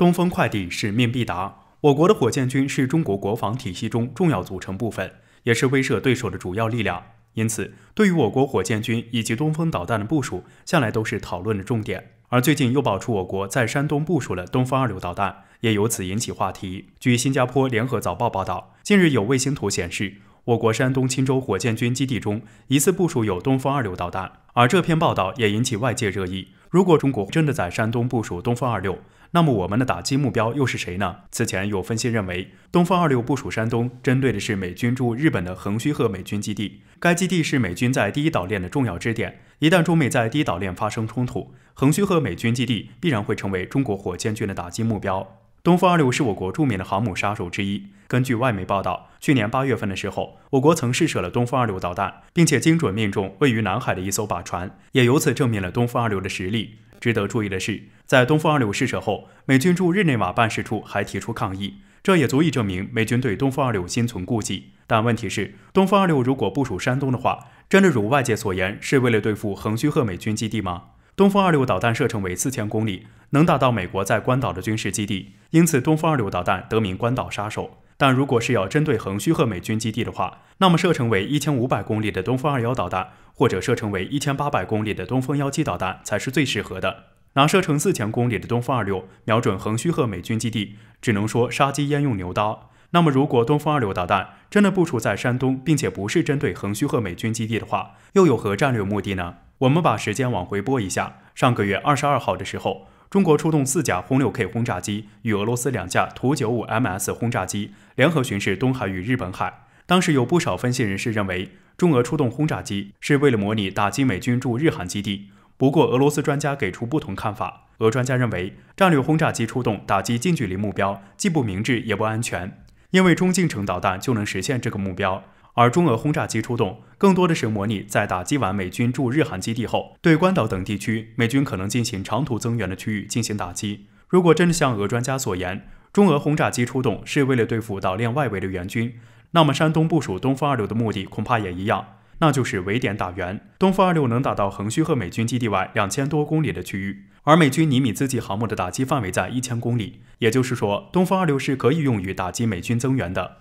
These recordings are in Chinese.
东风快递使命必达。我国的火箭军是中国国防体系中重要组成部分，也是威慑对手的主要力量。因此，对于我国火箭军以及东风导弹的部署，向来都是讨论的重点。而最近又爆出我国在山东部署了东风26导弹，也由此引起话题。据新加坡联合早报报道，近日有卫星图显示，我国山东钦州火箭军基地中疑似部署有东风26导弹，而这篇报道也引起外界热议。如果中国真的在山东部署东风26，那么我们的打击目标又是谁呢？此前有分析认为，东风26部署山东，针对的是美军驻日本的横须贺美军基地。该基地是美军在第一岛链的重要支点，一旦中美在第一岛链发生冲突，横须贺美军基地必然会成为中国火箭军的打击目标。东风26是我国著名的航母杀手之一。根据外媒报道，去年8月份的时候，我国曾试射了东风26导弹，并且精准命中位于南海的一艘靶船，也由此证明了东风26的实力。值得注意的是，在东风26试射后，美军驻日内瓦办事处还提出抗议，这也足以证明美军对东风26心存顾忌。但问题是，东风26如果部署山东的话，真的如外界所言是为了对付横须贺美军基地吗？东风26导弹射程为4000公里，能达到美国在关岛的军事基地，因此东风26导弹得名关岛杀手。但如果是要针对横须贺美军基地的话，那么射程为1500公里的东风21导弹，或者射程为1800公里的东风17导弹才是最适合的。拿射程4000公里的东风26瞄准横须贺美军基地，只能说杀鸡焉用牛刀。那么如果东风26导弹真的部署在山东，并且不是针对横须贺美军基地的话，又有何战略目的呢？我们把时间往回拨一下，上个月22号的时候，中国出动4架轰6K 轰炸机与俄罗斯2架图 95MS 轰炸机联合巡视东海与日本海。当时有不少分析人士认为，中俄出动轰炸机是为了模拟打击美军驻日韩基地。不过俄罗斯专家给出不同看法。俄专家认为，战略轰炸机出动打击近距离目标既不明智也不安全，因为中近程导弹就能实现这个目标。而中俄轰炸机出动更多的是模拟在打击完美军驻日韩基地后，对关岛等地区美军可能进行长途增援的区域进行打击。如果真的像俄专家所言，中俄轰炸机出动是为了对付岛链外围的援军，那么山东部署东风26的目的恐怕也一样，那就是围点打援。东风26能打到横须贺美军基地外2000多公里的区域，而美军尼米兹级航母的打击范围在1000公里，也就是说，东风26是可以用于打击美军增援的。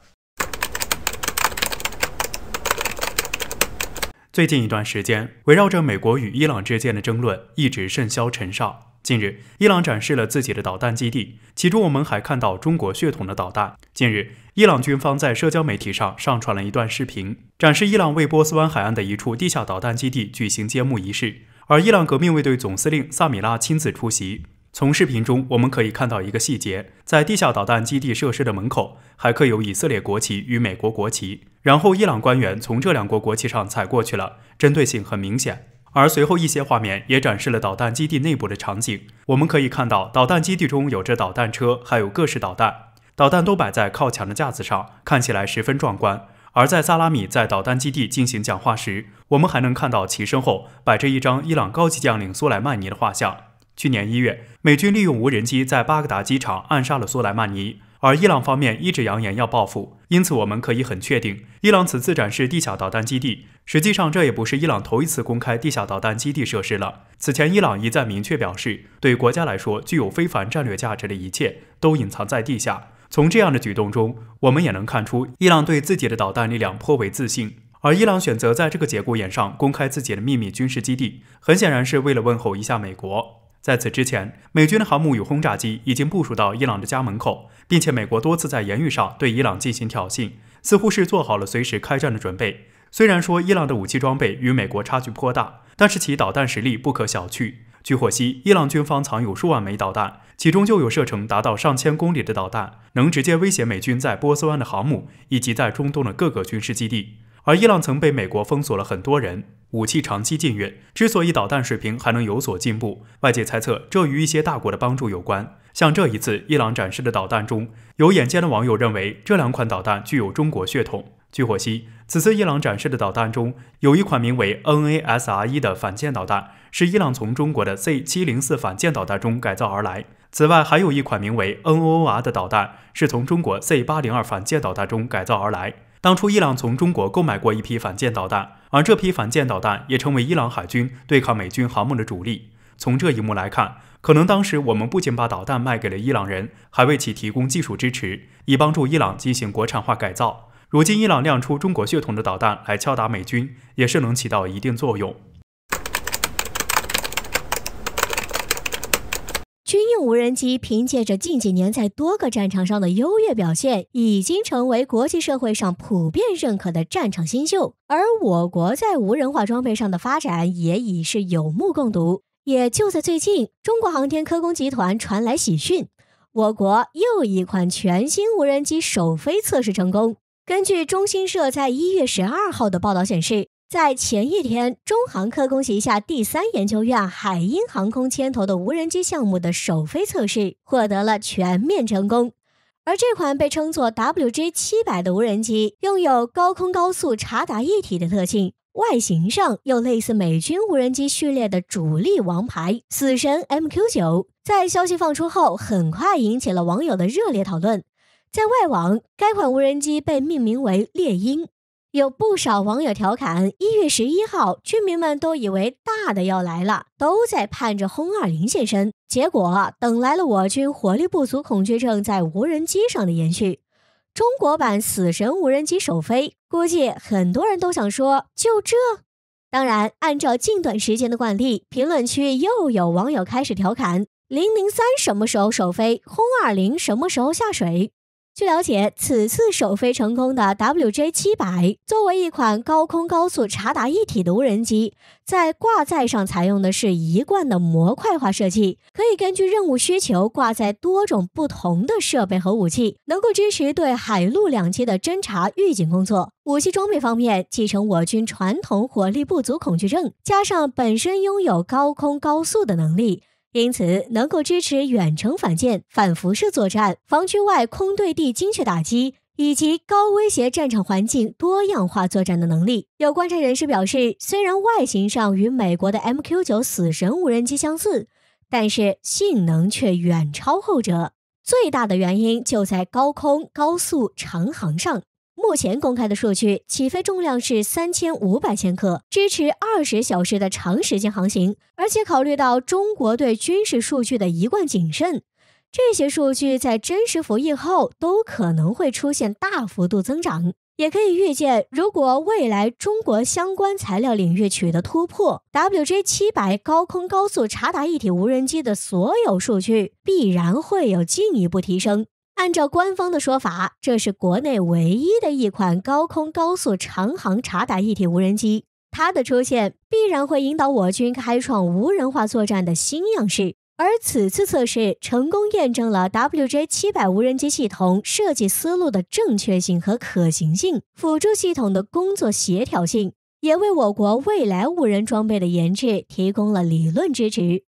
最近一段时间，围绕着美国与伊朗之间的争论一直甚嚣尘上。近日，伊朗展示了自己的导弹基地，其中我们还看到中国血统的导弹。近日，伊朗军方在社交媒体上传了一段视频，展示伊朗为波斯湾海岸的一处地下导弹基地举行揭幕仪式，而伊朗革命卫队总司令萨米拉亲自出席。从视频中我们可以看到一个细节，在地下导弹基地设施的门口还刻有以色列国旗与美国国旗，然后伊朗官员从这2国国旗上踩过去了，针对性很明显。而随后一些画面也展示了导弹基地内部的场景，我们可以看到导弹基地中有着导弹车，还有各式导弹，导弹都摆在靠墙的架子上，看起来十分壮观。而在萨拉米在导弹基地进行讲话时，我们还能看到其身后摆着一张伊朗高级将领苏莱曼尼的画像。去年1月，美军利用无人机在巴格达机场暗杀了苏莱曼尼，而伊朗方面一直扬言要报复。因此我们可以很确定，伊朗此次展示地下导弹基地，实际上这也不是伊朗头一次公开地下导弹基地设施了。此前伊朗一再明确表示，对国家来说具有非凡战略价值的一切都隐藏在地下。从这样的举动中，我们也能看出伊朗对自己的导弹力量颇为自信。而伊朗选择在这个节骨眼上公开自己的秘密军事基地，很显然是为了问候一下美国。在此之前，美军的航母与轰炸机已经部署到伊朗的家门口，并且美国多次在言语上对伊朗进行挑衅，似乎是做好了随时开战的准备。虽然说伊朗的武器装备与美国差距颇大，但是其导弹实力不可小觑。据获悉，伊朗军方藏有数万枚导弹，其中就有射程达到上千公里的导弹，能直接威胁美军在波斯湾的航母以及在中东的各个军事基地。而伊朗曾被美国封锁了很多人，武器长期禁运，之所以导弹水平还能有所进步，外界猜测这与一些大国的帮助有关。像这一次伊朗展示的导弹中，有眼尖的网友认为这2款导弹具有中国血统。据获悉，此次伊朗展示的导弹中，有一款名为 NASR-1 的反舰导弹，是伊朗从中国的 C704 反舰导弹中改造而来。此外，还有一款名为 NOOR 的导弹，是从中国 C802 反舰导弹中改造而来。当初伊朗从中国购买过一批反舰导弹，而这批反舰导弹也成为伊朗海军对抗美军航母的主力。从这一幕来看，可能当时我们不仅把导弹卖给了伊朗人，还为其提供技术支持，以帮助伊朗进行国产化改造。如今伊朗亮出中国血统的导弹来敲打美军，也是能起到一定作用。 军用无人机凭借着近几年在多个战场上的优越表现，已经成为国际社会上普遍认可的战场新秀。而我国在无人化装备上的发展也已是有目共睹。也就在最近，中国航天科工集团传来喜讯，我国又一款全新无人机首飞测试成功。根据中新社在1月12号的报道显示， 在前一天，中航科工旗下第3研究院海鹰航空牵头的无人机项目的首飞测试获得了全面成功。而这款被称作 WG-700的无人机，拥有高空高速察打一体的特性，外形上又类似美军无人机序列的主力王牌“死神 MQ-9”。在消息放出后，很快引起了网友的热烈讨论。在外网，该款无人机被命名为“猎鹰”。 有不少网友调侃，1月11号，居民们都以为大的要来了，都在盼着轰20现身。结果等来了我军火力不足恐惧症在无人机上的延续。中国版死神无人机首飞，估计很多人都想说就这。当然，按照近段时间的惯例，评论区又有网友开始调侃003什么时候首飞，轰20什么时候下水。 据了解，此次首飞成功的 WG-700作为一款高空高速察打一体的无人机，在挂载上采用的是一贯的模块化设计，可以根据任务需求挂载多种不同的设备和武器，能够支持对海陆两栖的侦察预警工作。武器装备方面，继承我军传统火力不足恐惧症，加上本身拥有高空高速的能力。 因此，能够支持远程反舰、反辐射作战、防区外空对地精确打击以及高威胁战场环境多样化作战的能力。有观察人士表示，虽然外形上与美国的 MQ-9死神无人机相似，但是性能却远超后者。最大的原因就在高空、高速、长航上。 目前公开的数据，起飞重量是3500千克，支持20小时的长时间航行。而且考虑到中国对军事数据的一贯谨慎，这些数据在真实服役后都可能会出现大幅度增长。也可以预见，如果未来中国相关材料领域取得突破 ，WG-700高空高速察打一体无人机的所有数据必然会有进一步提升。 按照官方的说法，这是国内唯一的一款高空高速长航察打一体无人机。它的出现必然会引导我军开创无人化作战的新样式。而此次测试成功验证了 WG-700无人机系统设计思路的正确性和可行性，辅助系统的工作协调性，也为我国未来无人装备的研制提供了理论支持。